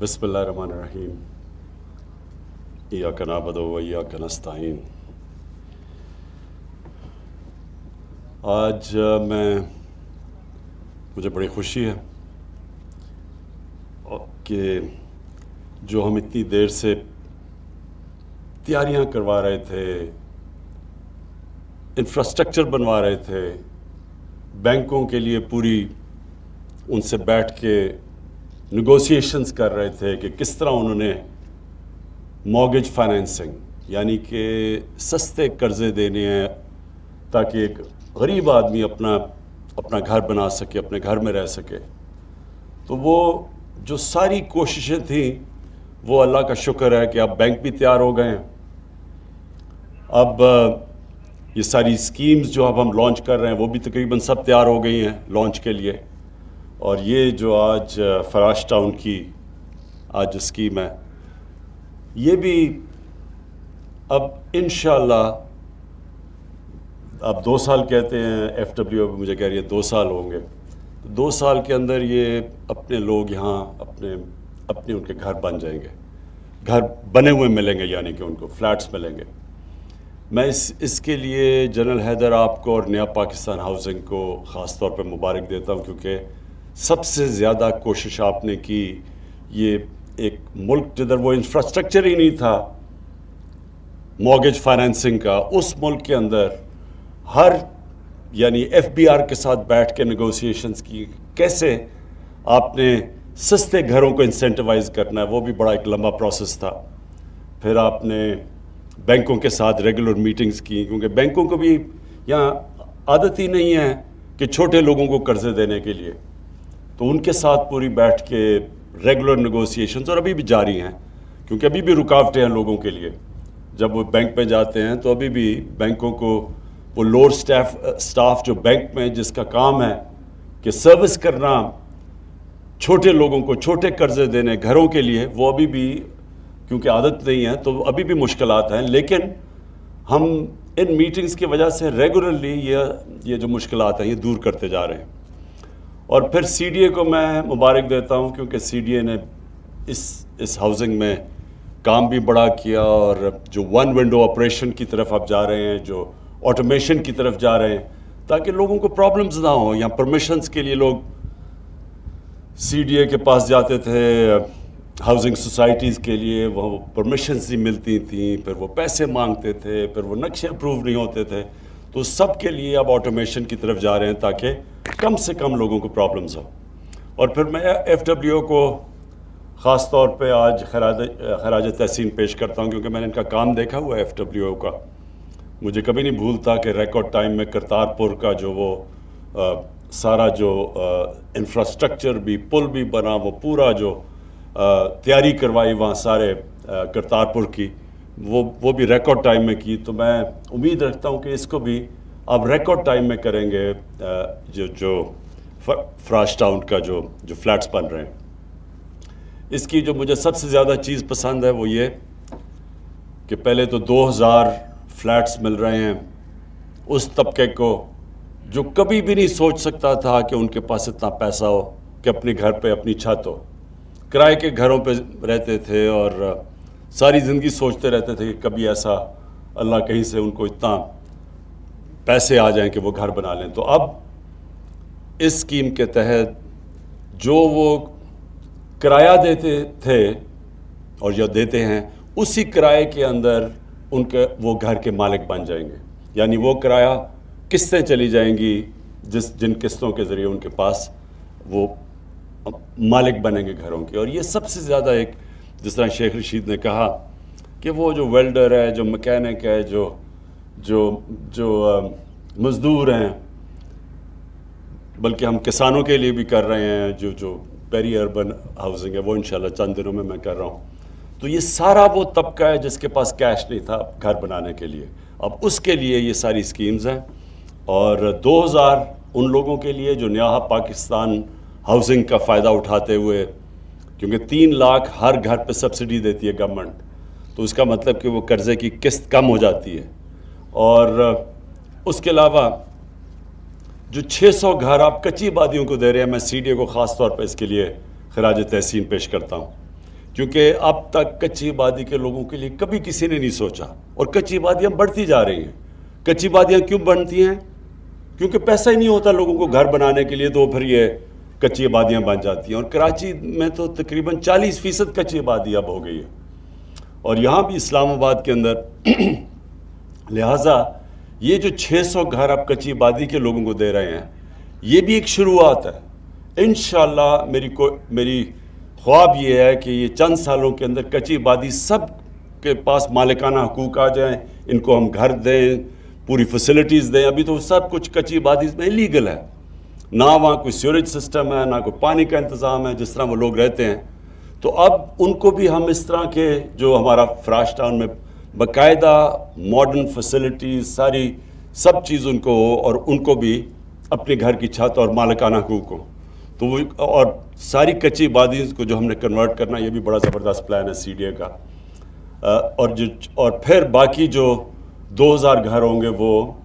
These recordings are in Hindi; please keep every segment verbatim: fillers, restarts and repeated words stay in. बिस्मिल्लाहिर्रहमानिर्रहीम इय्याका नअबुदु व इय्याका नस्ताईन। आज मैं मुझे बड़ी खुशी है कि जो हम इतनी देर से तैयारियां करवा रहे थे, इंफ्रास्ट्रक्चर बनवा रहे थे, बैंकों के लिए पूरी उनसे बैठ के निगोशिएशंस कर रहे थे कि किस तरह उन्होंने मॉर्गेज फाइनेंसिंग यानी कि सस्ते कर्जे देने हैं ताकि एक गरीब आदमी अपना अपना घर बना सके, अपने घर में रह सके। तो वो जो सारी कोशिशें थी वो अल्लाह का शुक्र है कि अब बैंक भी तैयार हो गए हैं। अब ये सारी स्कीम्स जो अब हम लॉन्च कर रहे हैं वो भी तकरीबन सब तैयार हो गई हैं लॉन्च के लिए। और ये जो आज फराश टाउन की आज जो स्कीम है ये भी अब इंशाल्लाह अब दो साल कहते हैं, एफ डब्ल्यू ओ भी मुझे कह रही है दो साल होंगे, दो साल के अंदर ये अपने लोग यहाँ अपने अपने उनके घर बन जाएंगे, घर बने हुए मिलेंगे यानी कि उनको फ्लैट्स मिलेंगे। मैं इस इसके लिए जनरल हैदर आपको और नया पाकिस्तान हाउसिंग को ख़ास तौर पे मुबारक देता हूँ क्योंकि सबसे ज़्यादा कोशिश आपने की। ये एक मुल्क जिधर वो इंफ्रास्ट्रक्चर ही नहीं था मॉर्गेज फाइनेंसिंग का, उस मुल्क के अंदर हर यानी एफ बी आर के साथ बैठ के नेगोशिएशंस की, कैसे आपने सस्ते घरों को इंसेंटिवाइज़ करना है, वो भी बड़ा एक लंबा प्रोसेस था। फिर आपने बैंकों के साथ रेगुलर मीटिंग्स की क्योंकि बैंकों को भी यहाँ आदत ही नहीं है कि छोटे लोगों को कर्जे देने के लिए, तो उनके साथ पूरी बैठ के रेगुलर नेगोशिएशंस और अभी भी जारी हैं क्योंकि अभी भी रुकावटें हैं लोगों के लिए। जब वो बैंक में जाते हैं तो अभी भी बैंकों को वो लोअर स्टाफ स्टाफ जो बैंक में जिसका काम है कि सर्विस करना छोटे लोगों को, छोटे कर्जे देने घरों के लिए, वो अभी भी क्योंकि आदत नहीं है तो अभी भी मुश्किलात हैं। लेकिन हम इन मीटिंग्स की वजह से रेगुलरली ये ये जो मुश्किलात हैं ये दूर करते जा रहे हैं। और फिर सी डी ए को मैं मुबारक देता हूँ क्योंकि सी डी ए ने इस इस हाउसिंग में काम भी बड़ा किया और जो वन विंडो ऑपरेशन की तरफ आप जा रहे हैं, जो ऑटोमेशन की तरफ जा रहे हैं ताकि लोगों को प्रॉब्लम्स ना हो। यहाँ परमिशंस के लिए लोग सी डी ए के पास जाते थे, हाउसिंग सोसाइटीज़ के लिए वो परमिशंस नहीं मिलती थी, फिर वो पैसे मांगते थे, फिर वो नक्शे अप्रूव नहीं होते थे। तो सब के लिए अब ऑटोमेशन की तरफ जा रहे हैं ताकि कम से कम लोगों को प्रॉब्लम्स हो। और फिर मैं एफ डब्ल्यू ओ को ख़ास तौर पे आज खराज खराज तहसीन पेश करता हूँ क्योंकि मैंने इनका काम देखा हुआ है एफ डब्ल्यू ओ का। मुझे कभी नहीं भूलता कि रिकॉर्ड टाइम में करतारपुर का जो वो आ, सारा जो इंफ्रास्ट्रक्चर भी, पुल भी बना, वो पूरा जो तैयारी करवाई वहाँ सारे करतारपुर की, वो वो भी रिकॉर्ड टाइम में की। तो मैं उम्मीद रखता हूँ कि इसको भी अब रिकॉर्ड टाइम में करेंगे। आ, जो जो फराश टाउन का जो जो फ्लैट्स बन रहे हैं, इसकी जो मुझे सबसे ज़्यादा चीज़ पसंद है वो ये कि पहले तो दो हज़ार फ्लैट्स मिल रहे हैं उस तबके को जो कभी भी नहीं सोच सकता था कि उनके पास इतना पैसा हो कि अपने घर पे अपनी छत हो। किराए के घरों पे रहते थे और सारी ज़िंदगी सोचते रहते थे कि कभी ऐसा अल्लाह कहीं से उनको इतना पैसे आ जाएं कि वो घर बना लें। तो अब इस स्कीम के तहत जो वो किराया देते थे और जो देते हैं उसी किराए के अंदर उनके वो घर के मालिक बन जाएंगे, यानी वो किराया किस्तें चली जाएंगी जिस जिन किस्तों के ज़रिए उनके पास वो मालिक बनेंगे घरों के। और ये सबसे ज़्यादा एक, जिस तरह शेख रशीद ने कहा कि वो जो वेल्डर है, जो मकैनिक है, जो जो जो मज़दूर हैं, बल्कि हम किसानों के लिए भी कर रहे हैं, जो जो पेरी अर्बन हाउसिंग है वो इंशाल्लाह चंद दिनों में मैं कर रहा हूँ। तो ये सारा वो तबका है जिसके पास कैश नहीं था घर बनाने के लिए, अब उसके लिए ये सारी स्कीम्स हैं। और दो हज़ार उन लोगों के लिए जो नया पाकिस्तान हाउसिंग का फ़ायदा उठाते हुए, क्योंकि तीन लाख हर घर पे सब्सिडी देती है गवर्नमेंट, तो उसका मतलब कि वो कर्ज़े की किस्त कम हो जाती है। और उसके अलावा जो छह सौ घर आप कच्ची आबादियों को दे रहे हैं, मैं सीडीए को ख़ास तौर पर इसके लिए खराज तहसीन पेश करता हूँ, क्योंकि अब तक कच्ची आबादी के लोगों के लिए कभी किसी ने नहीं सोचा। और कच्ची आबादियाँ बढ़ती जा रही हैं। कच्ची आबादियाँ क्यों बनती हैं? क्योंकि पैसा ही नहीं होता लोगों को घर बनाने के लिए, तो फिर ये कच्ची आबादियाँ बन जाती हैं। और कराची में तो तकरीबन चालीस फ़ीसद कच्ची आबादी अब हो गई है, और यहाँ भी इस्लामाबाद के अंदर। लिहाजा ये जो छह सौ घर आप कच्ची आबादी के लोगों को दे रहे हैं, ये भी एक शुरुआत है। इंशाल्लाह मेरी को मेरी ख्वाब ये है कि ये चंद सालों के अंदर कच्ची आबादी सब के पास मालिकाना हकूक़ आ जाएं, इनको हम घर दें, पूरी फैसिलिटीज़ दें। अभी तो सब कुछ कच्ची आबादी में इलीगल है, ना वहाँ कोई सीवरेज सिस्टम है, ना कोई पानी का इंतज़ाम है जिस तरह वो लोग रहते हैं। तो अब उनको भी हम इस तरह के जो हमारा फराश टाउन में बाकायदा मॉडर्न फैसिलिटीज़ सारी सब चीज़ उनको हो, और उनको भी अपने घर की छत और मालिकाना हकूक़ हो। तो वो और सारी कच्ची आबादी को जो हमने कन्वर्ट करना, ये भी बड़ा ज़बरदस्त प्लान है सीडीए का। और जो और फिर बाकी जो दो हज़ार घर होंगे, वो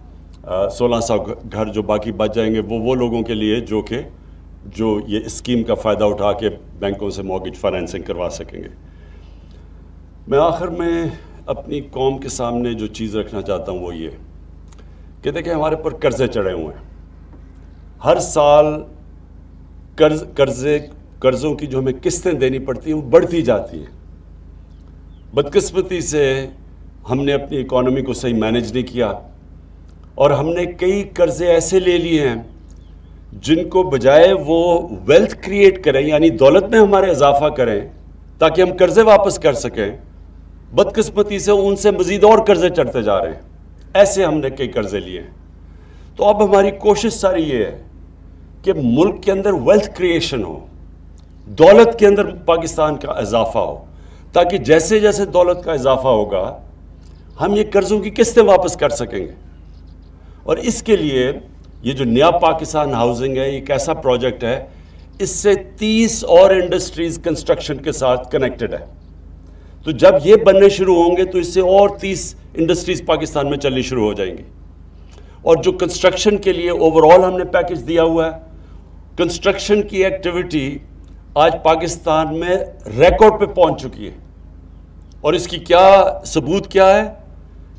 सोलह सौ घर जो बाकी बच जाएंगे वो वो लोगों के लिए जो कि जो ये स्कीम का फ़ायदा उठा के बैंकों से मॉर्गेज फाइनेंसिंग करवा सकेंगे। मैं आखिर में अपनी कौम के सामने जो चीज़ रखना चाहता हूँ वो ये कि देखिए, हमारे पर कर्ज़े चढ़े हुए हैं। हर साल कर्ज कर्ज़े कर्ज़ों की जो हमें किस्तें देनी पड़ती हैं वो बढ़ती जाती हैं। बदकिस्मती से हमने अपनी इकॉनमी को सही मैनेज नहीं किया, और हमने कई कर्ज़े ऐसे ले लिए हैं जिनको बजाय वो वेल्थ क्रिएट करें, यानी दौलत में हमारे इजाफा करें ताकि हम कर्ज़े वापस कर सकें, बदकिस्मती से उनसे मज़ीद और कर्ज़े चढ़ते जा रहे हैं। ऐसे हमने कई कर्ज़े लिए हैं। तो अब हमारी कोशिश सारी ये है कि मुल्क के अंदर वेल्थ क्रिएशन हो, दौलत के अंदर पाकिस्तान का इजाफा हो, ताकि जैसे जैसे दौलत का इजाफा होगा हम ये कर्ज़ों की किस्तें वापस कर सकेंगे। और इसके लिए ये जो नया पाकिस्तान हाउसिंग है, एक ऐसा प्रोजेक्ट है, इससे तीस और इंडस्ट्रीज़ कंस्ट्रक्शन के साथ कनेक्टेड है। तो जब ये बनने शुरू होंगे तो इससे और तीस इंडस्ट्रीज़ पाकिस्तान में चलनी शुरू हो जाएंगी। और जो कंस्ट्रक्शन के लिए ओवरऑल हमने पैकेज दिया हुआ है, कंस्ट्रक्शन की एक्टिविटी आज पाकिस्तान में रिकॉर्ड पे पहुंच चुकी है। और इसकी क्या सबूत क्या है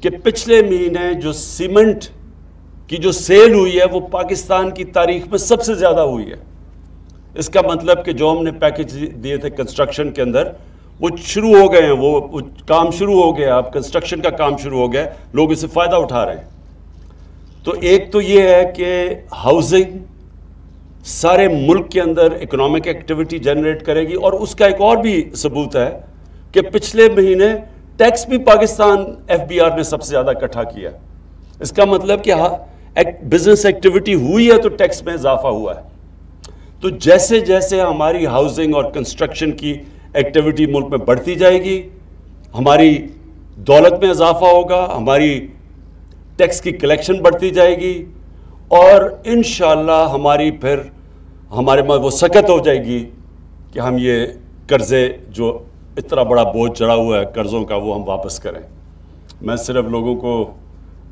कि पिछले महीने जो सीमेंट की जो सेल हुई है वो पाकिस्तान की तारीख में सबसे ज़्यादा हुई है। इसका मतलब कि जो हमने पैकेज दिए थे कंस्ट्रक्शन के अंदर वो शुरू हो गए हैं, वो, वो काम शुरू हो गया। अब कंस्ट्रक्शन का काम शुरू हो गया, लोग इससे फ़ायदा उठा रहे हैं। तो एक तो ये है कि हाउसिंग सारे मुल्क के अंदर इकोनॉमिक एक्टिविटी जनरेट करेगी। और उसका एक और भी सबूत है कि पिछले महीने टैक्स भी पाकिस्तान एफ बी आर ने सबसे ज़्यादा इकट्ठा किया। इसका मतलब कि हाँ, एक, बिजनेस एक्टिविटी हुई है तो टैक्स में इजाफा हुआ है। तो जैसे जैसे हमारी हाउसिंग और कंस्ट्रक्शन की एक्टिविटी मुल्क में बढ़ती जाएगी, हमारी दौलत में इजाफा होगा, हमारी टैक्स की कलेक्शन बढ़ती जाएगी, और इंशाल्लाह हमारी फिर हमारे में वो सकत हो जाएगी कि हम ये कर्ज़े जो इतना बड़ा बोझ चढ़ा हुआ है कर्ज़ों का, वो हम वापस करें। मैं सिर्फ लोगों को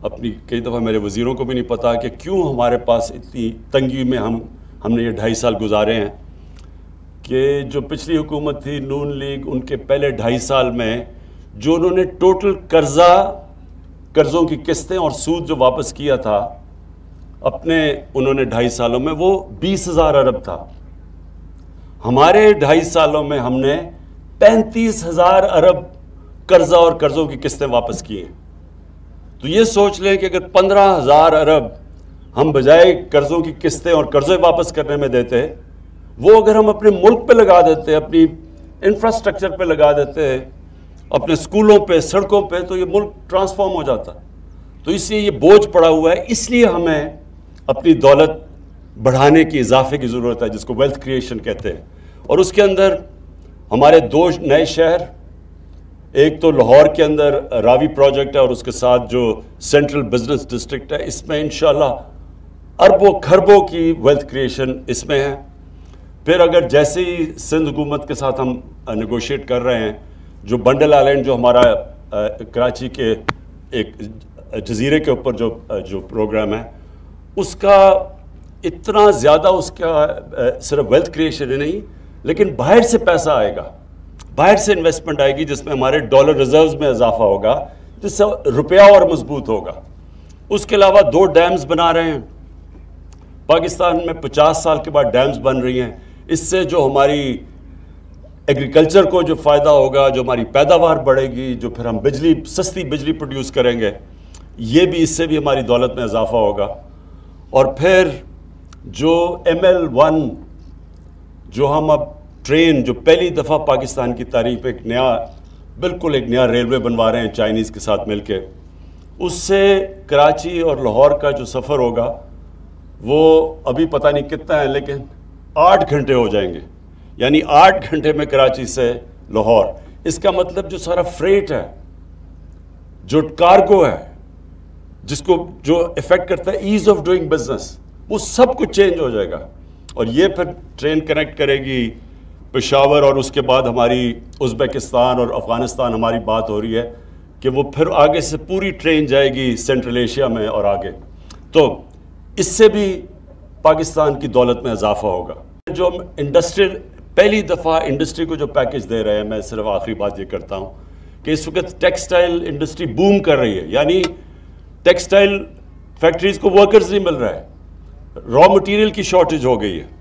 अपनी कई दफ़ा मेरे वज़ीरों को भी नहीं पता कि क्यों हमारे पास इतनी तंगी में हम हमने ये ढाई साल गुजारे हैं कि जो पिछली हुकूमत थी नून लीग, उनके पहले ढाई साल में जो उन्होंने टोटल कर्ज़ा कर्ज़ों की किस्तें और सूद जो वापस किया था अपने उन्होंने ढाई सालों में, वो बीस हज़ार अरब था। हमारे ढाई सालों में हमने पैंतीस हज़ार अरब कर्ज़ा और कर्ज़ों की किस्तें वापस की हैं। तो ये सोच लें कि अगर पंद्रह हज़ार अरब हम बजाय कर्ज़ों की किस्तें और कर्ज़े वापस करने में देते, वो अगर हम अपने मुल्क पे लगा देते, अपनी इंफ्रास्ट्रक्चर पे लगा देते, अपने स्कूलों पे, सड़कों पे, तो ये मुल्क ट्रांसफॉर्म हो जाता। तो इसलिए ये बोझ पड़ा हुआ है, इसलिए हमें अपनी दौलत बढ़ाने की इजाफे की ज़रूरत है, जिसको वेल्थ क्रिएशन कहते हैं। और उसके अंदर हमारे दो नए शहर, एक तो लाहौर के अंदर रावी प्रोजेक्ट है, और उसके साथ जो सेंट्रल बिजनेस डिस्ट्रिक्ट है, इसमें इंशाल्लाह अरबों खरबों की वेल्थ क्रिएशन इसमें है। फिर अगर जैसे ही सिंध हुकूमत के साथ हम नेगोशिएट कर रहे हैं, जो बंडल आइलैंड जो हमारा आ, कराची के एक जजीरे के ऊपर जो जो प्रोग्राम है उसका इतना ज़्यादा उसका आ, सिर्फ वेल्थ क्रिएशन ही नहीं लेकिन बाहर से पैसा आएगा, बाहर से इन्वेस्टमेंट आएगी जिसमें हमारे डॉलर रिजर्व्स में इजाफा होगा जिससे रुपया और मजबूत होगा। उसके अलावा दो डैम्स बना रहे हैं पाकिस्तान में, पचास साल के बाद डैम्स बन रही हैं। इससे जो हमारी एग्रीकल्चर को जो फ़ायदा होगा, जो हमारी पैदावार बढ़ेगी, जो फिर हम बिजली सस्ती बिजली प्रोड्यूस करेंगे, ये भी इससे भी हमारी दौलत में इजाफा होगा। और फिर जो एम एल वन जो हम अब ट्रेन जो पहली दफ़ा पाकिस्तान की तारीख में एक नया बिल्कुल एक नया रेलवे बनवा रहे हैं चाइनीज़ के साथ मिलके, उससे कराची और लाहौर का जो सफ़र होगा वो अभी पता नहीं कितना है लेकिन आठ घंटे हो जाएंगे, यानी आठ घंटे में कराची से लाहौर। इसका मतलब जो सारा फ्रेट है, जो कार्गो है, जिसको जो इफ़ेक्ट करता है ईज़ ऑफ डूइंग बिजनेस, वो सब कुछ चेंज हो जाएगा। और ये फिर ट्रेन कनेक्ट करेगी पेशावर और उसके बाद हमारी उज़्बेकिस्तान और अफ़गानिस्तान हमारी बात हो रही है कि वो फिर आगे से पूरी ट्रेन जाएगी सेंट्रल एशिया में और आगे, तो इससे भी पाकिस्तान की दौलत में इजाफा होगा। जो हम इंडस्ट्रियल पहली दफ़ा इंडस्ट्री को जो पैकेज दे रहे हैं, मैं सिर्फ आखिरी बात ये करता हूँ कि इस वक्त टेक्सटाइल इंडस्ट्री बूम कर रही है, यानी टेक्सटाइल फैक्ट्रीज़ को वर्कर्स नहीं मिल रहा है, रॉ मटेरियल की शॉर्टेज हो गई है।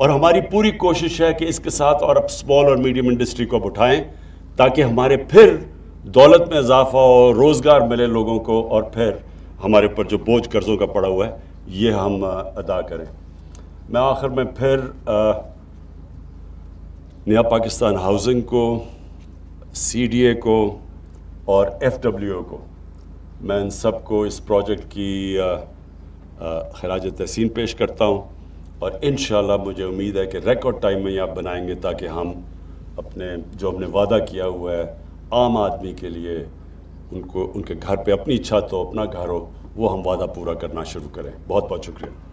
और हमारी पूरी कोशिश है कि इसके साथ और अब स्मॉल और मीडियम इंडस्ट्री को उठाएं ताकि हमारे फिर दौलत में इजाफा हो, रोज़गार मिले लोगों को और फिर हमारे ऊपर जो बोझ कर्ज़ों का पड़ा हुआ है ये हम अदा करें। मैं आखिर में फिर नया पाकिस्तान हाउसिंग को, सी डी ए को और एफ डब्ल्यू ओ को, मैं इन सब को इस प्रोजेक्ट की खराज तहसीन पेश करता हूँ और इंशाल्लाह मुझे उम्मीद है कि रिकॉर्ड टाइम में ये आप बनाएंगे ताकि हम अपने जो हमने वादा किया हुआ है आम आदमी के लिए, उनको उनके घर पे अपनी इच्छा तो अपना घर हो, वो हम वादा पूरा करना शुरू करें। बहुत बहुत शुक्रिया।